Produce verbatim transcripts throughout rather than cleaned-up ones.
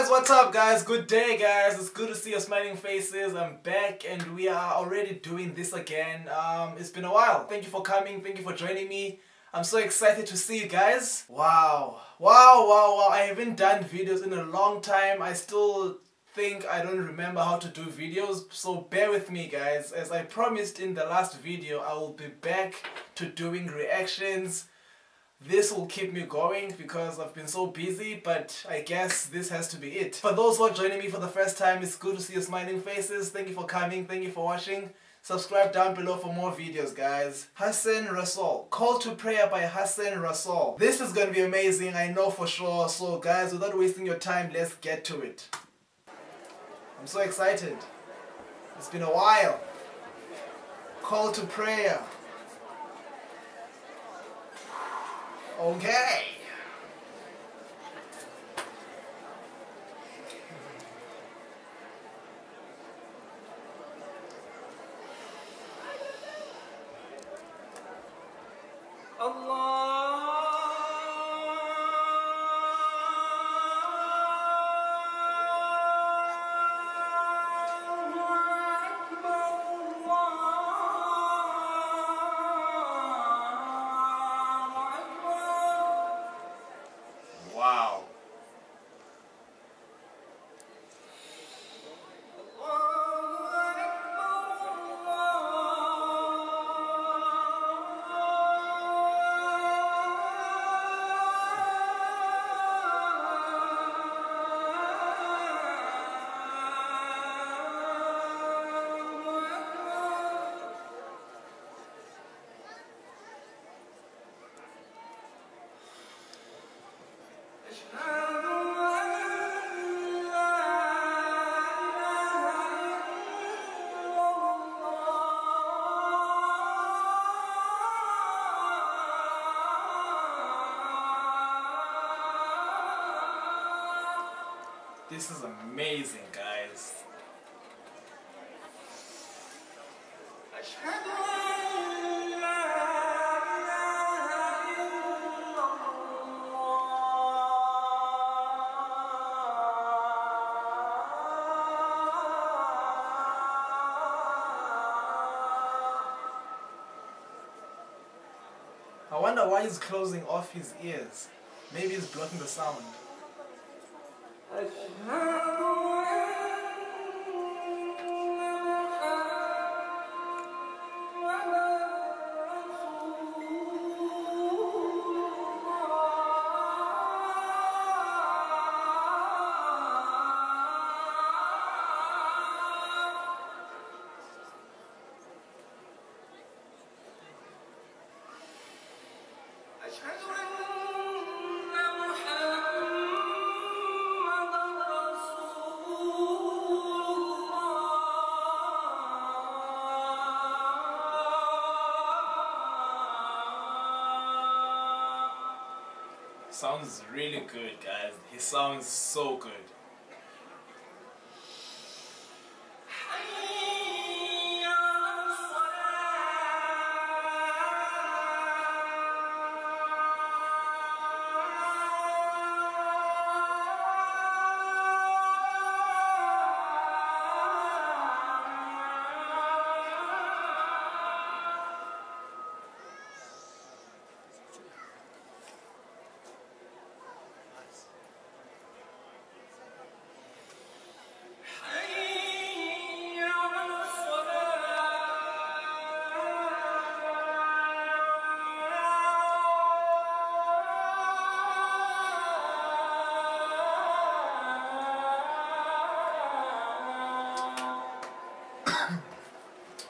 guys, what's up guys, good day guys, it's good to see your smiling faces. I'm back and we are already doing this again. Um, it's been a while. Thank you for coming, thank you for joining me. I'm so excited to see you guys. Wow, wow, wow, wow, I haven't done videos in a long time. I still think I don't remember how to do videos, so bear with me guys. As I promised in the last video, I will be back to doing reactions. This will keep me going because I've been so busy, but I guess this has to be it. For those who are joining me for the first time, it's good to see your smiling faces. Thank you for coming, thank you for watching. Subscribe down below for more videos, guys. Hassen Rasool, Call to Prayer by Hassen Rasool. This is going to be amazing, I know for sure. So guys, without wasting your time, let's get to it. I'm so excited. It's been a while. Call to Prayer. Okay. Allah. This is amazing, guys. I wonder why he's closing off his ears. Maybe he's blocking the sound. Sounds really good, guys. He sounds so good.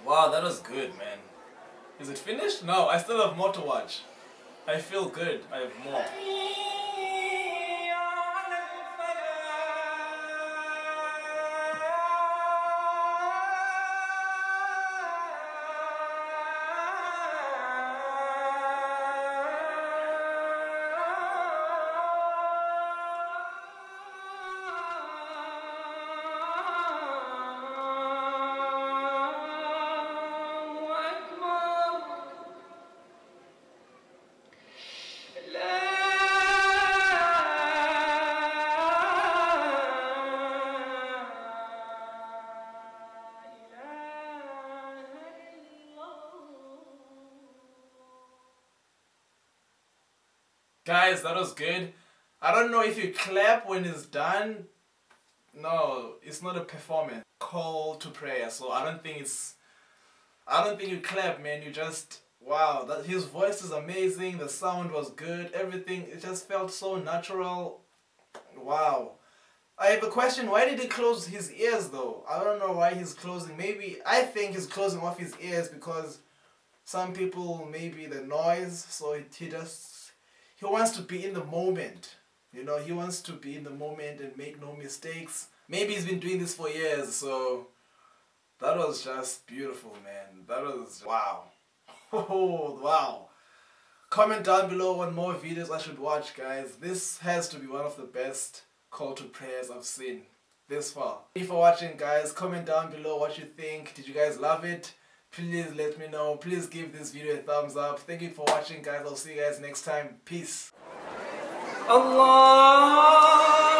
Wow, that was good, man. Is it finished? No, I still have more to watch. I feel good. I have more. Yeah. Guys, that was good. I don't know if you clap when it's done. No, it's not a performance. Call to prayer. So I don't think it's... I don't think you clap, man. You just... Wow, that, his voice is amazing. The sound was good. Everything, it just felt so natural. Wow. I have a question. Why did he close his ears though? I don't know why he's closing. Maybe, I think he's closing off his ears because some people, maybe the noise. So it, he just, he wants to be in the moment. You know, he wants to be in the moment and make no mistakes. Maybe he's been doing this for years. So that was just beautiful, man. That was, wow. Oh, wow. Comment down below on more videos I should watch, guys. This has to be one of the best call to prayers I've seen this far. Thank you for watching, guys. Comment down below what you think. Did you guys love it? Please let me know. Please give this video a thumbs up. Thank you for watching, guys. I'll see you guys next time. Peace. Allah.